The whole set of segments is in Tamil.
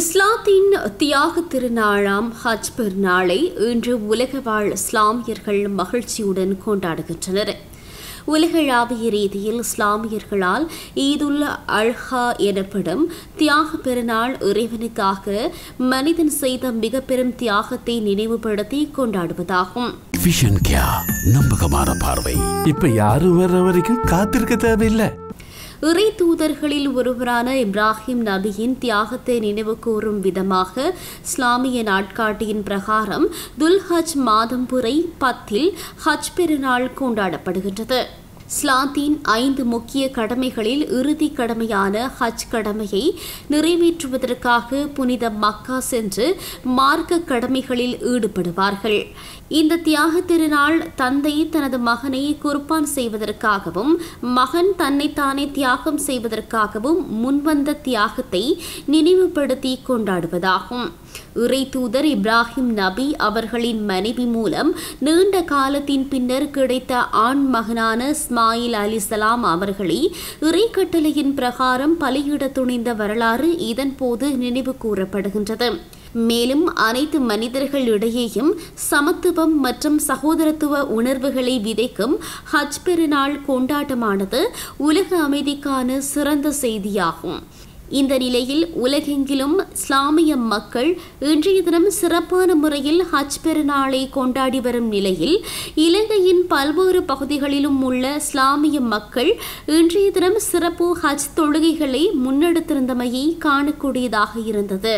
இஸ்லாத்தின் தியாக திருநாளாம் ஹஜ் பெருநாளை இன்று உலக வாழ் இஸ்லாமியர்கள் மகிழ்ச்சியுடன் கொண்டாடுகின்றனர். உலகளாவிய ரீதியில் இஸ்லாமியர்களால் ஈதுல் அல்ஹா எனப்படும் தியாக பெருநாள் இறைவனுக்காக மனிதன் செய்த மிக பெரும் தியாகத்தை நினைவுபடுத்தி கொண்டாடுவதாகும். நம்பகமான பார்வை இப்ப யாரும் வர வரைக்கும் காத்திருக்க தேவையில்லை. இறை தூதர்களில் ஒருவரான இப்ராஹிம் நபியின் தியாகத்தை நினைவு கூறும் விதமாக இஸ்லாமிய நாட்காட்டியின் பிரகாரம் துல்ஹஜ் மாதம் புரை 10 ஹஜ் பெருநாள் கொண்டாடப்படுகின்றது. இஸ்லாத்தின் 5 முக்கிய கடமைகளில் இறுதி கடமையான ஹஜ் கடமையை நிறைவேற்றுவதற்காக புனித மக்கா சென்று மார்க்க கடமைகளில் ஈடுபடுவார்கள். இந்த தியாக திருநாள் தந்தை தனது மகனை குர்பான் செய்வதற்காகவும் மகன் தன்னைத்தானே தியாகம் செய்வதற்காகவும் முன்வந்த தியாகத்தை நினைவுபடுத்தி கொண்டாடுவதாகும். இறை தூதர் இப்ராஹிம் நபி அவர்களின் மனைவி மூலம் நீண்ட காலத்தின் பின்னர் கிடைத்த ஆண் மகனான இஸ்மாயில் அலிசலாம் அவர்களை இறை கட்டளையின் பிரகாரம் பலியிட துணிந்த வரலாறு இதன் போது நினைவு கூறப்படுகின்றது. மேலும் அனைத்து மனிதர்களிடையேயும் சமத்துவம் மற்றும் சகோதரத்துவ உணர்வுகளை விதைக்கும் ஹஜ் பெருநாள் கொண்டாட்டமானது உலக அமைதிக்கான சிறந்த செய்தியாகும். இந்த நிலையில் உலகெங்கிலும் இஸ்லாமிய மக்கள் இன்றைய தினம் சிறப்பான முறையில் ஹஜ் பெருநாளை கொண்டாடி வரும் நிலையில் இலங்கையின் பல்வேறு பகுதிகளிலும் உள்ள இஸ்லாமிய மக்கள் இன்றைய தினம் சிறப்பு ஹஜ் தொழுகைகளை முன்னெடுத்திருந்தமையை காணக்கூடியதாக இருந்தது.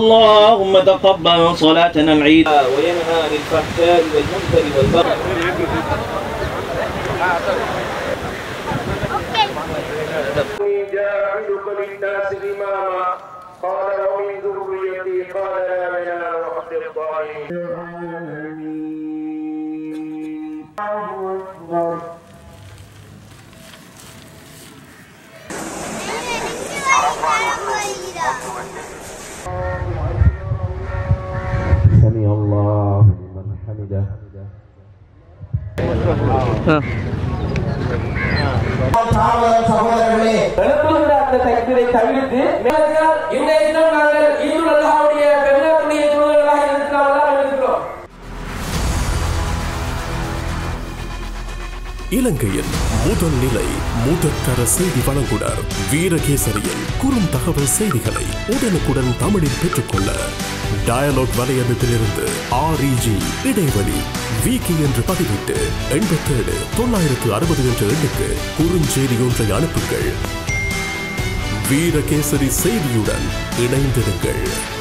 اللهم تقبل صلاتنا العيد وينهى عن الفحشاء والمنكر والبغي إني جاعلك للناس إماما قال ومن ذريتي قال لا منال وحد الظالمين الله أكبر سمع الله لمن حمده இலங்கையின் முதல் நிலை முதற்கர செய்தி வழங்குனர் வீரகேசரியில் குறும் தகவல் செய்திகளை உடனுக்குடன் தமிழில் பெற்றுக்கொள்ள டயலாக் வலையமைப்பிலிருந்து REG இடைவெளி விக்கி என்று பதிவிட்டு 87 960 என்ற எண்ணுக்கு குறுஞ்செய்தி ஒன்றை அனுப்புங்கள். வீரகேசரி செய்தியுடன் இணைந்திருங்கள்.